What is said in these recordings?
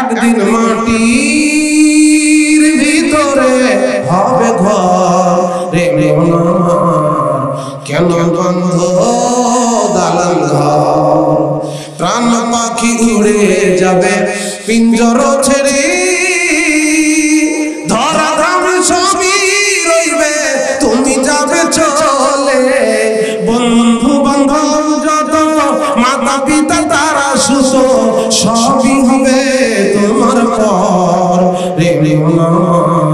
একদিন মাটির ভিতরে হবে ঘর রে মন আমার কেন বন্ধ দালান ঘর প্রাণ পাখি উড়ে যাবে পিঞ্জর ছেড়ে ধরা ধাম সবই রইবে তুমি যাবে চলে বন্ধু বান্ধব যত মাতা পিতা তারা সুসো সবই হবে তোমার পর রে মন আমার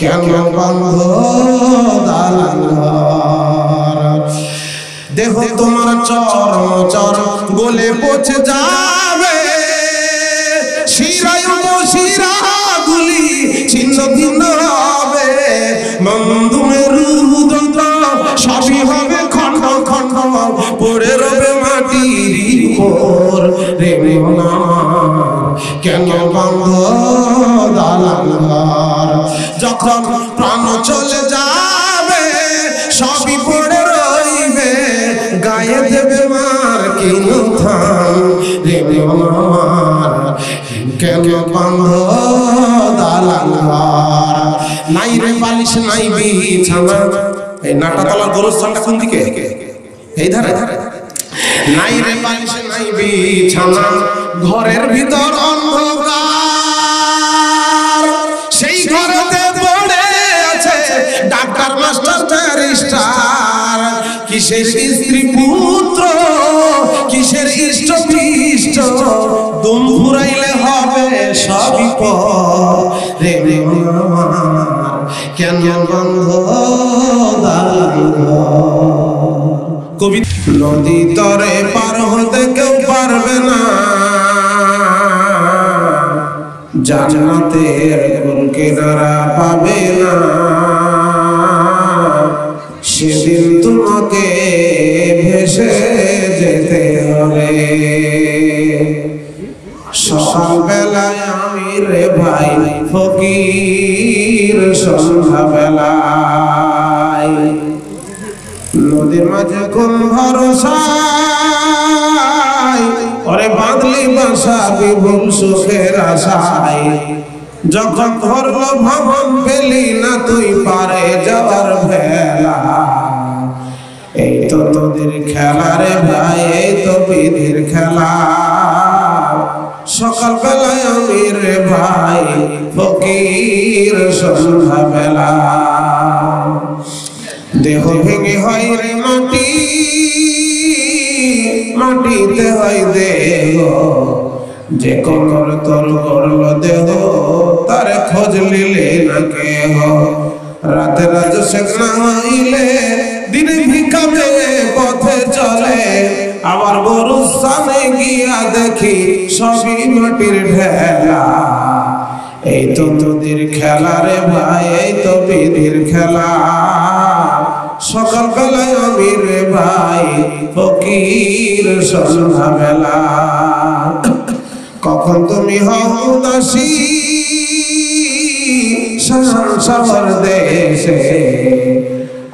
কেন বন্ধ দালান ঘর দেহ তোমার চরম চরম গোলে পচে যাবে শিরায় শিরাগুলি ছিন্ন ভিন্ন হবে মন্দুমের রুদন্ত সবই হবে খন্ড খন্ড পড়ে রবে মাটির উপর রে মন আমার কেন বন্ধ দালান ঘর যখন প্রাণ চলে যাবে সবই পড়ে রইবে গায়ে দেবে মার কিনু থাম রে মন আমার কেন বন্ধ দালান ঘর নাই রে বালিশ নাই বিছানা এই নাটাতলা গোরস্থানটা কোন দিকে এই ধারে নাই রে বালিশ নাই বিছানা ঘরের ভিতর অন্ধকার সেই ঘরেতে পড়ে আছে ডাক্তার মাস্টার ব্যারিস্টার কিসের স্ত্রী পুত্র কিসের ইষ্ট পিষ্ট দুম ঘুরাইলে হবে সবই পর রে আমার কেন বন্ধ কবি নদী তরে পার হতে কেউ পারবে না জান্নাতের কোন কিনারা পাবে না সেদিন তোমাকে ভেসে যেতে হবে সকাল বেলায় আমি রে ভাই ফকির সন্ধ্যা বেলায় নদীর মাঝে কোন ভরসায় ওরে বাঁধলি বাসা বিভুল সুখের আশায় যখন ধরলো ভবন পেলি না তুই পারে যাওয়ার ভেলা এই তো তোদের খেলা রে ভাই এই তো বিধির খেলা সকাল বেলায় আমি রে ভাই ফকির সন্ধ্যা বেলা দেহ ভেঙে হয় রে মাটি মাটিতে হয় দেহ যে কবর তল করল দেহ তার খোঁজ লিলে না কেহ রাতে রাজ শেখ না হইলে দিনে ভিকাবে পথে চলে আবার গরুর সামনে গিয়া দেখি সবই মাটির ঢেলা এই তো তোদের খেলা রে ভাই এই তো বিধির খেলা সকাল বেলায় আমি রে ভাই ফকির সন্ধ্যা বেলা কখন তুমি হও উদাসী সংসার দেশে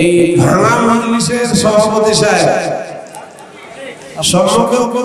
এই ভাঙা মজলিসের সভাপতি সাহেব সম্মুখে